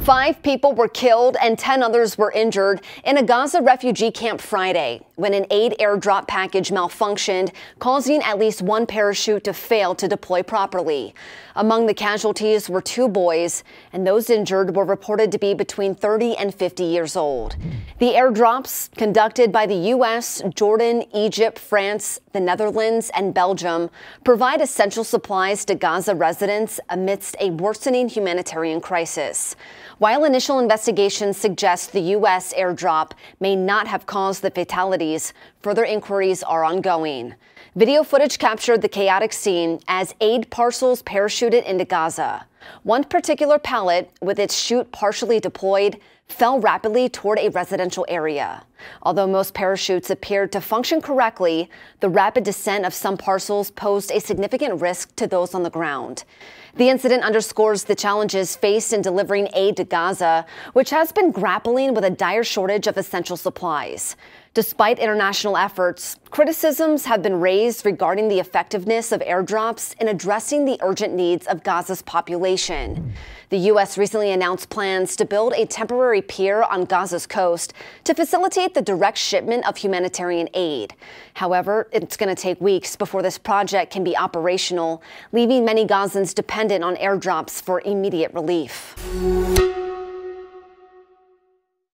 5 people were killed and 10 others were injured in a Gaza refugee camp Friday when an aid airdrop package malfunctioned, causing at least one parachute to fail to deploy properly. Among the casualties were 2 boys, and those injured were reported to be between 30 and 50 years old. The airdrops, conducted by the U.S., Jordan, Egypt, France, the Netherlands, and Belgium, provide essential supplies to Gaza residents amidst a worsening humanitarian crisis. While initial investigations suggest the U.S. airdrop may not have caused the fatalities, further inquiries are ongoing. Video footage captured the chaotic scene as aid parcels parachuted into Gaza. One particular pallet, with its chute partially deployed, fell rapidly toward a residential area. Although most parachutes appeared to function correctly, the rapid descent of some parcels posed a significant risk to those on the ground. The incident underscores the challenges faced in delivering aid to Gaza, which has been grappling with a dire shortage of essential supplies. Despite international efforts, criticisms have been raised regarding the effectiveness of airdrops in addressing the urgent needs of Gaza's population. The U.S. recently announced plans to build a temporary pier on Gaza's coast to facilitate the direct shipment of humanitarian aid. However, it's going to take weeks before this project can be operational, leaving many Gazans dependent on airdrops for immediate relief.